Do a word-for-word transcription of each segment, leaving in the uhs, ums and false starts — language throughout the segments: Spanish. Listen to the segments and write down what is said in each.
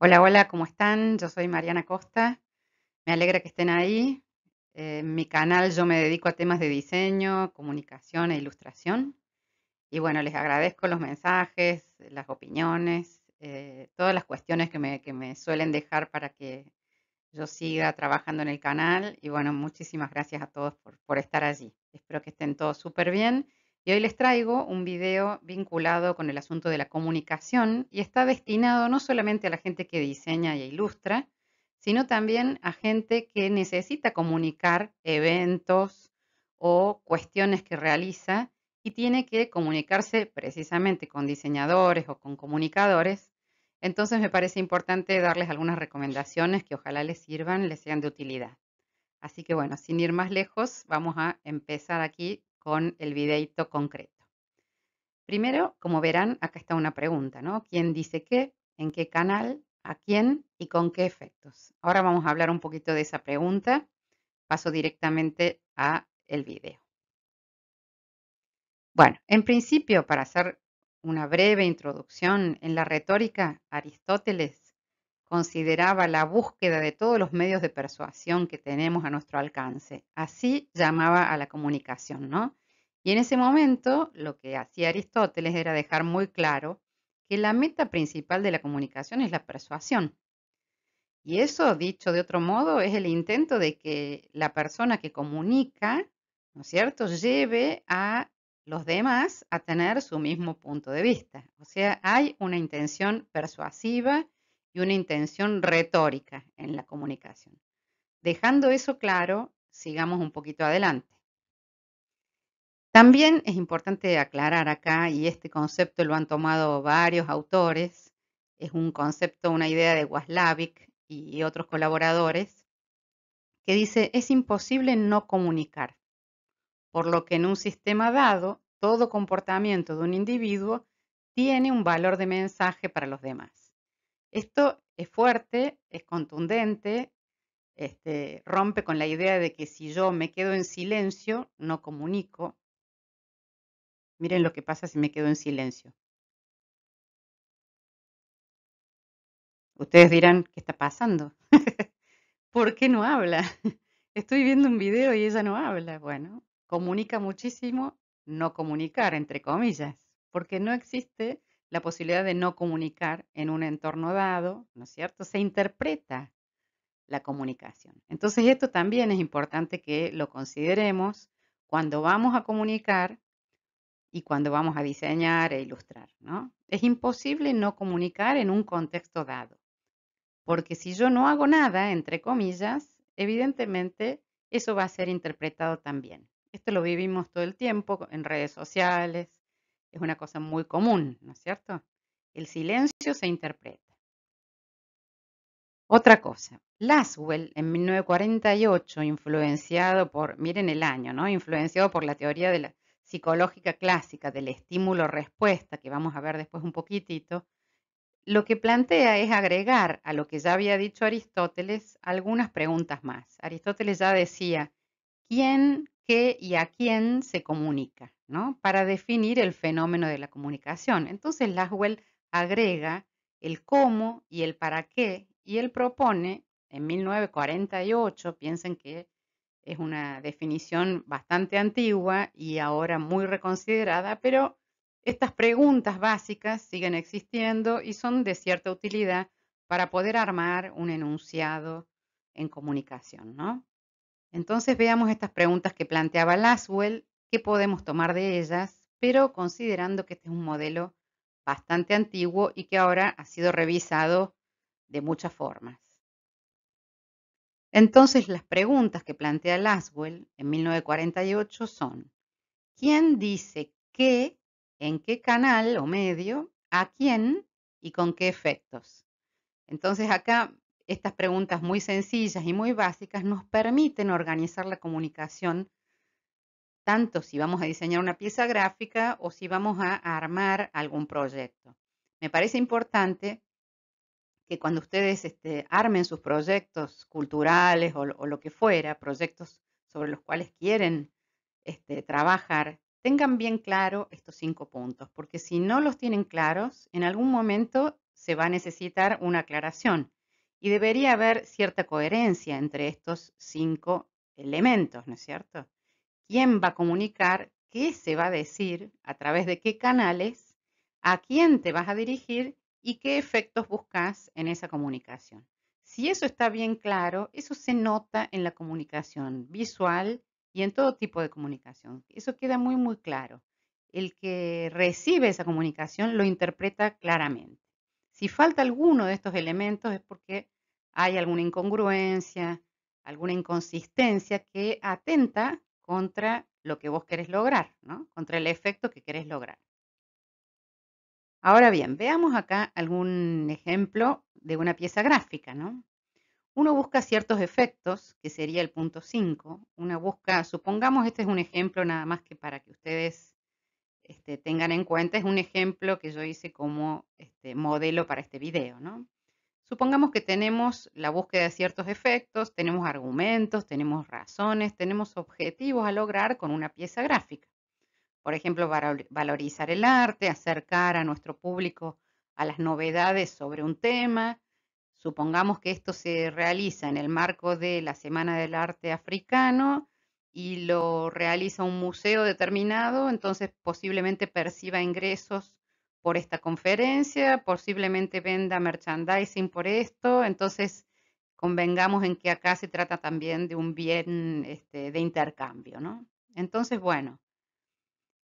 Hola, hola, ¿cómo están? Yo soy Mariana Costa. Me alegra que estén ahí. Eh, En mi canal yo me dedico a temas de diseño, comunicación e ilustración. Y bueno, les agradezco los mensajes, las opiniones, eh, todas las cuestiones que me, que me suelen dejar para que yo siga trabajando en el canal. Y bueno, muchísimas gracias a todos por, por estar allí. Espero que estén todos súper bien. Y hoy les traigo un video vinculado con el asunto de la comunicación y está destinado no solamente a la gente que diseña e ilustra, sino también a gente que necesita comunicar eventos o cuestiones que realiza y tiene que comunicarse precisamente con diseñadores o con comunicadores. Entonces me parece importante darles algunas recomendaciones que ojalá les sirvan, les sean de utilidad. Así que bueno, sin ir más lejos, vamos a empezar aquí con el videito concreto. Primero, como verán, acá está una pregunta, ¿no? ¿Quién dice qué? ¿En qué canal? ¿A quién? ¿Y con qué efectos? Ahora vamos a hablar un poquito de esa pregunta. Paso directamente al video. Bueno, en principio, para hacer una breve introducción en la retórica, Aristóteles consideraba la búsqueda de todos los medios de persuasión que tenemos a nuestro alcance. Así llamaba a la comunicación, ¿no? Y en ese momento lo que hacía Aristóteles era dejar muy claro que la meta principal de la comunicación es la persuasión. Y eso, dicho de otro modo, es el intento de que la persona que comunica, ¿no es cierto?, lleve a los demás a tener su mismo punto de vista. O sea, hay una intención persuasiva y una intención retórica en la comunicación. Dejando eso claro, sigamos un poquito adelante. También es importante aclarar acá, y este concepto lo han tomado varios autores, es un concepto, una idea de Watzlawick y otros colaboradores, que dice, es imposible no comunicar, por lo que en un sistema dado, todo comportamiento de un individuo tiene un valor de mensaje para los demás. Esto es fuerte, es contundente, este, rompe con la idea de que si yo me quedo en silencio, no comunico. Miren lo que pasa si me quedo en silencio. Ustedes dirán, ¿qué está pasando? ¿Por qué no habla? Estoy viendo un video y ella no habla. Bueno, comunica muchísimo, no comunicar, entre comillas, porque no existe la posibilidad de no comunicar en un entorno dado, ¿no es cierto? Se interpreta la comunicación. Entonces esto también es importante que lo consideremos cuando vamos a comunicar y cuando vamos a diseñar e ilustrar, ¿no? Es imposible no comunicar en un contexto dado, porque si yo no hago nada, entre comillas, evidentemente eso va a ser interpretado también. Esto lo vivimos todo el tiempo en redes sociales. Es una cosa muy común, ¿no es cierto? El silencio se interpreta. Otra cosa, Lasswell en mil novecientos cuarenta y ocho, influenciado por, miren el año, ¿no? Influenciado por la teoría de la psicológica clásica del estímulo-respuesta, que vamos a ver después un poquitito, lo que plantea es agregar a lo que ya había dicho Aristóteles algunas preguntas más. Aristóteles ya decía, ¿quién, qué y a quién se comunica?, ¿no? Para definir el fenómeno de la comunicación. Entonces Lasswell agrega el cómo y el para qué y él propone en mil novecientos cuarenta y ocho, piensen que es una definición bastante antigua y ahora muy reconsiderada, pero estas preguntas básicas siguen existiendo y son de cierta utilidad para poder armar un enunciado en comunicación, ¿no? Entonces veamos estas preguntas que planteaba Lasswell. ¿Qué podemos tomar de ellas? Pero considerando que este es un modelo bastante antiguo y que ahora ha sido revisado de muchas formas. Entonces, las preguntas que plantea Lasswell en mil novecientos cuarenta y ocho son: ¿quién dice qué, en qué canal o medio, a quién y con qué efectos? Entonces, acá estas preguntas muy sencillas y muy básicas nos permiten organizar la comunicación tanto si vamos a diseñar una pieza gráfica o si vamos a armar algún proyecto. Me parece importante que cuando ustedes este, armen sus proyectos culturales o, o lo que fuera, proyectos sobre los cuales quieren este, trabajar, tengan bien claro estos cinco puntos, porque si no los tienen claros, en algún momento se va a necesitar una aclaración y debería haber cierta coherencia entre estos cinco elementos, ¿no es cierto? ¿Quién va a comunicar? ¿Qué se va a decir? ¿A través de qué canales? ¿A quién te vas a dirigir? ¿Y qué efectos buscas en esa comunicación? Si eso está bien claro, eso se nota en la comunicación visual y en todo tipo de comunicación. Eso queda muy, muy claro. El que recibe esa comunicación lo interpreta claramente. Si falta alguno de estos elementos es porque hay alguna incongruencia, alguna inconsistencia que atenta contra lo que vos querés lograr, ¿no? Contra el efecto que querés lograr. Ahora bien, veamos acá algún ejemplo de una pieza gráfica, ¿no? Uno busca ciertos efectos, que sería el punto cinco. Uno busca, supongamos, este es un ejemplo nada más que para que ustedes este, tengan en cuenta, es un ejemplo que yo hice como este, modelo para este video, ¿no? Supongamos que tenemos la búsqueda de ciertos efectos, tenemos argumentos, tenemos razones, tenemos objetivos a lograr con una pieza gráfica. Por ejemplo, valorizar el arte, acercar a nuestro público a las novedades sobre un tema. Supongamos que esto se realiza en el marco de la Semana del Arte Africano y lo realiza un museo determinado, entonces posiblemente perciba ingresos por esta conferencia, posiblemente venda merchandising por esto, entonces convengamos en que acá se trata también de un bien este, de intercambio, ¿no? Entonces, bueno,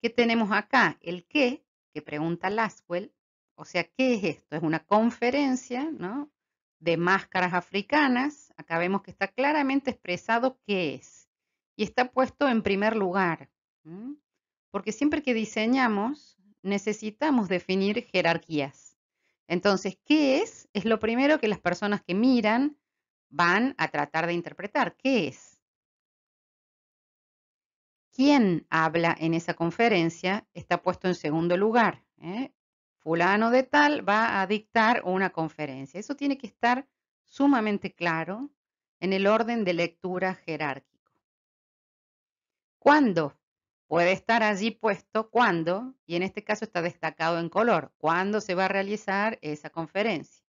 ¿qué tenemos acá? El qué, que pregunta Lasswell, o sea, ¿qué es esto? Es una conferencia, ¿no?, de máscaras africanas. Acá vemos que está claramente expresado qué es y está puesto en primer lugar, ¿m? Porque siempre que diseñamos necesitamos definir jerarquías. Entonces, ¿qué es? Es lo primero que las personas que miran van a tratar de interpretar. ¿Qué es? ¿Quién habla en esa conferencia? Está puesto en segundo lugar, ¿eh? Fulano de tal va a dictar una conferencia. Eso tiene que estar sumamente claro en el orden de lectura jerárquico. ¿Cuándo? Puede estar allí puesto cuándo, y en este caso está destacado en color, cuándo se va a realizar esa conferencia.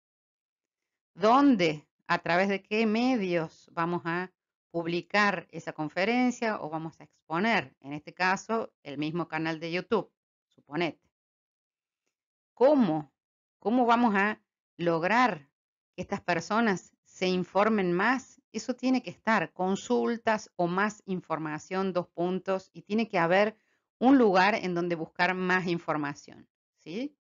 ¿Dónde? ¿A través de qué medios vamos a publicar esa conferencia o vamos a exponer? En este caso, el mismo canal de YouTube, suponete. ¿Cómo? ¿Cómo vamos a lograr que estas personas se informen más? Eso tiene que estar, consultas o más información, dos puntos, y tiene que haber un lugar en donde buscar más información, ¿sí?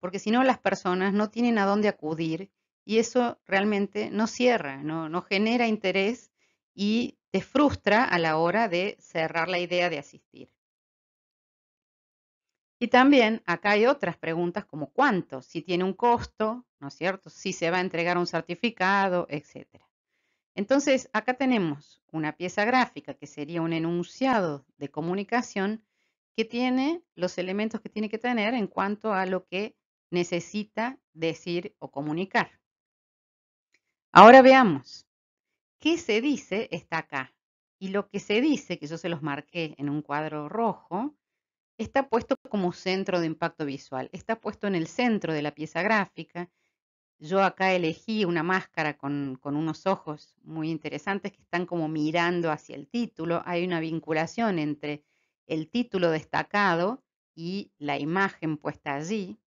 Porque si no, las personas no tienen a dónde acudir y eso realmente no cierra, no, no genera interés y te frustra a la hora de cerrar la idea de asistir. Y también acá hay otras preguntas como cuánto, si tiene un costo, ¿no es cierto? Si se va a entregar un certificado, etcétera. Entonces, acá tenemos una pieza gráfica que sería un enunciado de comunicación que tiene los elementos que tiene que tener en cuanto a lo que necesita decir o comunicar. Ahora veamos, ¿qué se dice? Está acá. Y lo que se dice, que yo se los marqué en un cuadro rojo, está puesto como centro de impacto visual, está puesto en el centro de la pieza gráfica. Yo acá elegí una máscara con, con unos ojos muy interesantes que están como mirando hacia el título. Hay una vinculación entre el título destacado y la imagen puesta allí.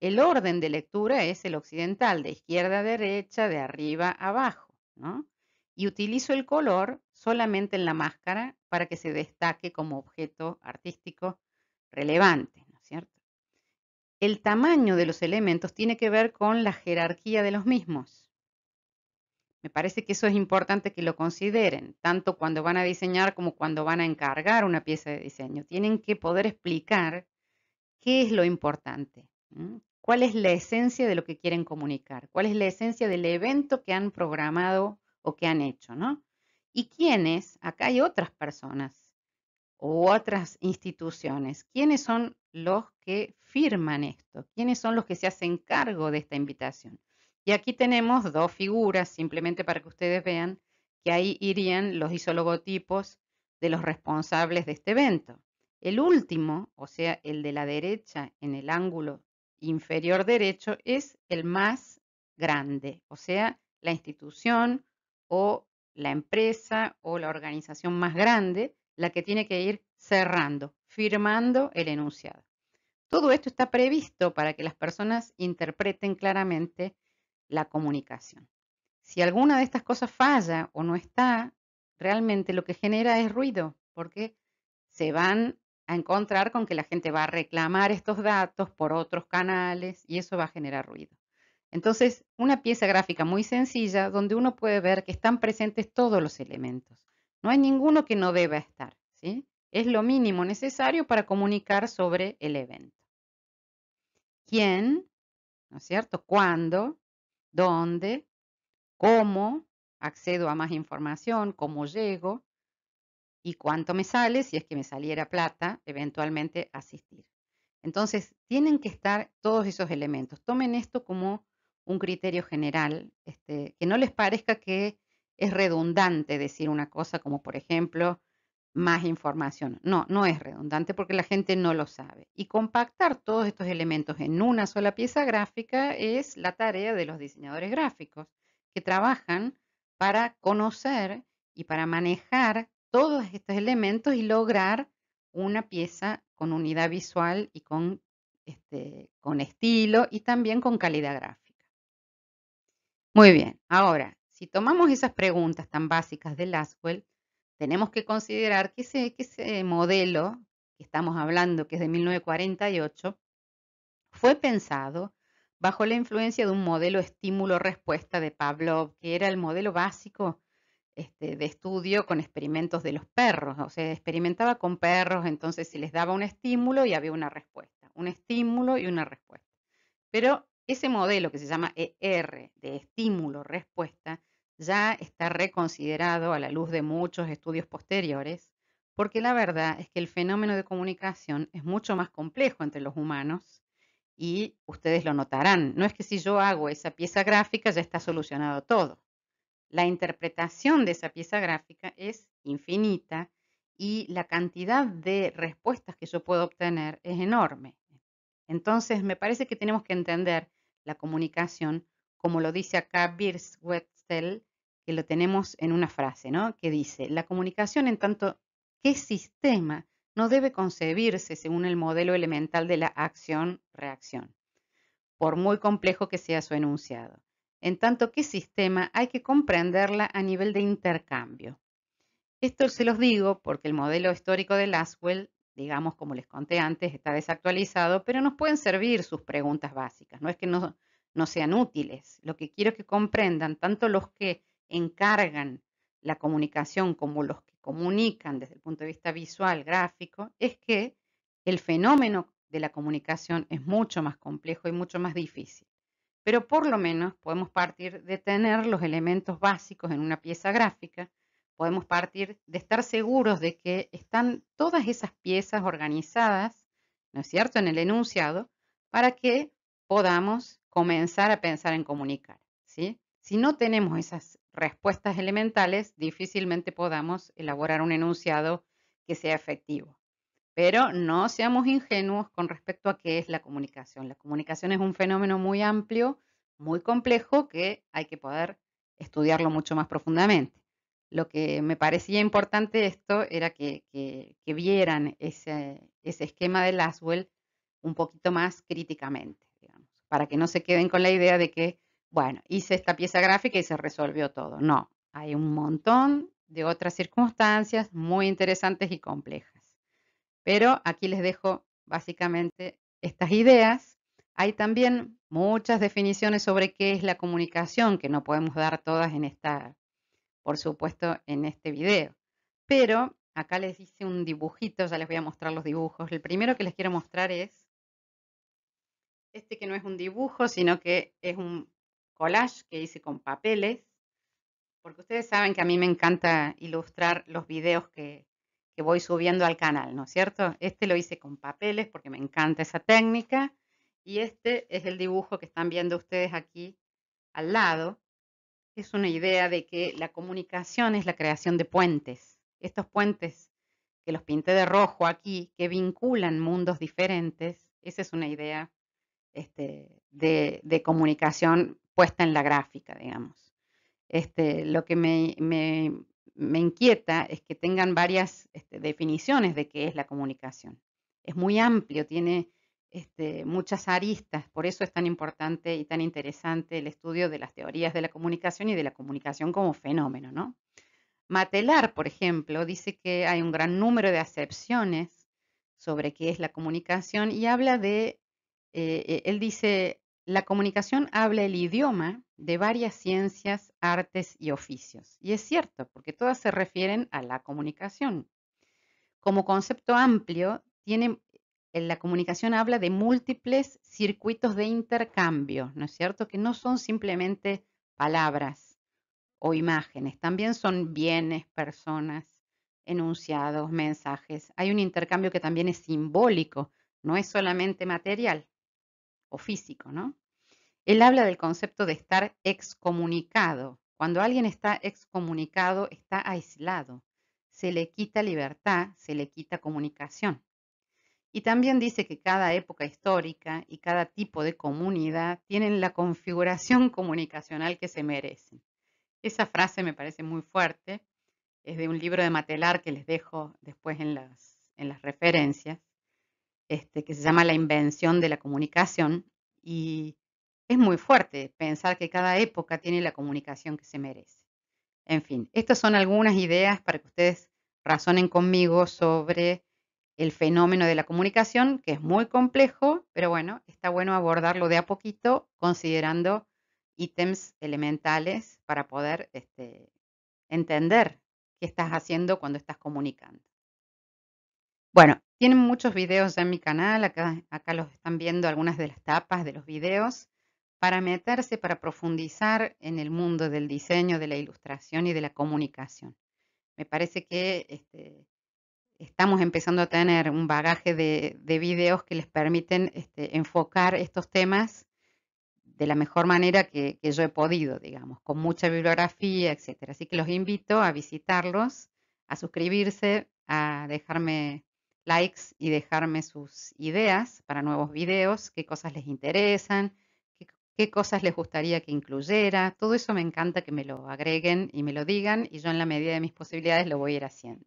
El orden de lectura es el occidental, de izquierda a derecha, de arriba a abajo, ¿no? Y utilizo el color solamente en la máscara para que se destaque como objeto artístico relevante, ¿no es cierto? El tamaño de los elementos tiene que ver con la jerarquía de los mismos. Me parece que eso es importante que lo consideren, tanto cuando van a diseñar como cuando van a encargar una pieza de diseño. Tienen que poder explicar qué es lo importante, ¿m? Cuál es la esencia de lo que quieren comunicar, cuál es la esencia del evento que han programado o que han hecho, ¿no? Y quiénes, acá hay otras personas u otras instituciones. ¿Quiénes son los que firman esto? ¿Quiénes son los que se hacen cargo de esta invitación? Y aquí tenemos dos figuras, simplemente para que ustedes vean que ahí irían los isologotipos de los responsables de este evento. El último, o sea, el de la derecha en el ángulo inferior derecho es el más grande, o sea, la institución o la empresa o la organización más grande, la que tiene que ir cerrando, firmando el enunciado. Todo esto está previsto para que las personas interpreten claramente la comunicación. Si alguna de estas cosas falla o no está, realmente lo que genera es ruido, porque se van a encontrar con que la gente va a reclamar estos datos por otros canales y eso va a generar ruido. Entonces, una pieza gráfica muy sencilla donde uno puede ver que están presentes todos los elementos. No hay ninguno que no deba estar, ¿sí? Es lo mínimo necesario para comunicar sobre el evento. ¿Quién? ¿No es cierto? ¿Cuándo? ¿Dónde? ¿Cómo accedo a más información? ¿Cómo llego? ¿Y cuánto me sale? Si es que me saliera plata, eventualmente asistir. Entonces, tienen que estar todos esos elementos. Tomen esto como un criterio general, este, que no les parezca que es redundante decir una cosa como, por ejemplo, más información. No, no es redundante porque la gente no lo sabe. Y compactar todos estos elementos en una sola pieza gráfica es la tarea de los diseñadores gráficos, que trabajan para conocer y para manejar todos estos elementos y lograr una pieza con unidad visual y con, este, con estilo y también con calidad gráfica. Muy bien, ahora, si tomamos esas preguntas tan básicas de Lasswell, tenemos que considerar que ese, que ese modelo que estamos hablando, que es de mil novecientos cuarenta y ocho, fue pensado bajo la influencia de un modelo estímulo-respuesta de Pavlov, que era el modelo básico Este, de estudio con experimentos de los perros. O sea, experimentaba con perros, entonces se les daba un estímulo y había una respuesta, un estímulo y una respuesta. Pero ese modelo que se llama E R, de estímulo-respuesta, ya está reconsiderado a la luz de muchos estudios posteriores, porque la verdad es que el fenómeno de comunicación es mucho más complejo entre los humanos y ustedes lo notarán. No es que si yo hago esa pieza gráfica ya está solucionado todo. La interpretación de esa pieza gráfica es infinita y la cantidad de respuestas que yo puedo obtener es enorme. Entonces, me parece que tenemos que entender la comunicación, como lo dice acá Birz-Wetzel, que lo tenemos en una frase, ¿no? Que dice, la comunicación en tanto que sistema no debe concebirse según el modelo elemental de la acción-reacción, por muy complejo que sea su enunciado. En tanto que sistema hay que comprenderla a nivel de intercambio. Esto se los digo porque el modelo histórico de Lasswell, digamos, como les conté antes, está desactualizado, pero nos pueden servir sus preguntas básicas. No es que no, no sean útiles. Lo que quiero que comprendan, tanto los que encargan la comunicación como los que comunican desde el punto de vista visual, gráfico, es que el fenómeno de la comunicación es mucho más complejo y mucho más difícil. Pero por lo menos podemos partir de tener los elementos básicos en una pieza gráfica, podemos partir de estar seguros de que están todas esas piezas organizadas, ¿no es cierto?, en el enunciado, para que podamos comenzar a pensar en comunicar, ¿sí? Si no tenemos esas respuestas elementales, difícilmente podamos elaborar un enunciado que sea efectivo. Pero no seamos ingenuos con respecto a qué es la comunicación. La comunicación es un fenómeno muy amplio, muy complejo, que hay que poder estudiarlo mucho más profundamente. Lo que me parecía importante esto era que, que, que vieran ese, ese esquema de Lasswell un poquito más críticamente, digamos, para que no se queden con la idea de que, bueno, hice esta pieza gráfica y se resolvió todo. No, hay un montón de otras circunstancias muy interesantes y complejas. Pero aquí les dejo básicamente estas ideas. Hay también muchas definiciones sobre qué es la comunicación, que no podemos dar todas en esta, por supuesto, en este video. Pero acá les hice un dibujito, ya les voy a mostrar los dibujos. El primero que les quiero mostrar es este, que no es un dibujo, sino que es un collage que hice con papeles. Porque ustedes saben que a mí me encanta ilustrar los videos que... que voy subiendo al canal, ¿no es cierto? Este lo hice con papeles porque me encanta esa técnica y este es el dibujo que están viendo ustedes aquí al lado. Es una idea de que la comunicación es la creación de puentes. Estos puentes que los pinté de rojo aquí, que vinculan mundos diferentes, esa es una idea este, de, de comunicación puesta en la gráfica, digamos. Este, lo que me, me, me inquieta es que tengan varias este, definiciones de qué es la comunicación. Es muy amplio, tiene este, muchas aristas, por eso es tan importante y tan interesante el estudio de las teorías de la comunicación y de la comunicación como fenómeno, ¿no? Mattelart, por ejemplo, dice que hay un gran número de acepciones sobre qué es la comunicación y habla de, eh, él dice, la comunicación habla el idioma de varias ciencias, artes y oficios. Y es cierto, porque todas se refieren a la comunicación. Como concepto amplio, tiene, la comunicación habla de múltiples circuitos de intercambio, ¿no es cierto? Que no son simplemente palabras o imágenes, también son bienes, personas, enunciados, mensajes. Hay un intercambio que también es simbólico, no es solamente material o físico, ¿no? Él habla del concepto de estar excomunicado. Cuando alguien está excomunicado, está aislado. Se le quita libertad, se le quita comunicación. Y también dice que cada época histórica y cada tipo de comunidad tienen la configuración comunicacional que se merecen. Esa frase me parece muy fuerte, es de un libro de Mattelart que les dejo después en las, en las referencias, este, que se llama La invención de la comunicación, y es muy fuerte pensar que cada época tiene la comunicación que se merece. En fin, estas son algunas ideas para que ustedes razonen conmigo sobre el fenómeno de la comunicación, que es muy complejo, pero bueno, está bueno abordarlo de a poquito considerando ítems elementales para poder este, entender qué estás haciendo cuando estás comunicando. Bueno, tienen muchos videos ya en mi canal, acá, acá los están viendo algunas de las tapas de los videos, para meterse, para profundizar en el mundo del diseño, de la ilustración y de la comunicación. Me parece que este, estamos empezando a tener un bagaje de, de videos que les permiten este, enfocar estos temas de la mejor manera que, que yo he podido, digamos, con mucha bibliografía, etcétera. Así que los invito a visitarlos, a suscribirse, a dejarme likes y dejarme sus ideas para nuevos videos, qué cosas les interesan, qué, qué cosas les gustaría que incluyera. Todo eso me encanta que me lo agreguen y me lo digan, y yo en la medida de mis posibilidades lo voy a ir haciendo.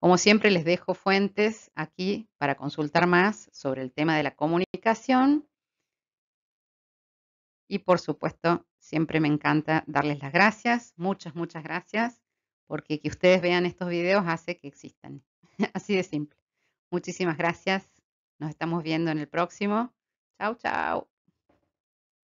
Como siempre, les dejo fuentes aquí para consultar más sobre el tema de la comunicación. Y por supuesto, siempre me encanta darles las gracias, muchas, muchas gracias, porque que ustedes vean estos videos hace que existan. Así de simple. Muchísimas gracias. Nos estamos viendo en el próximo. Chao, chao.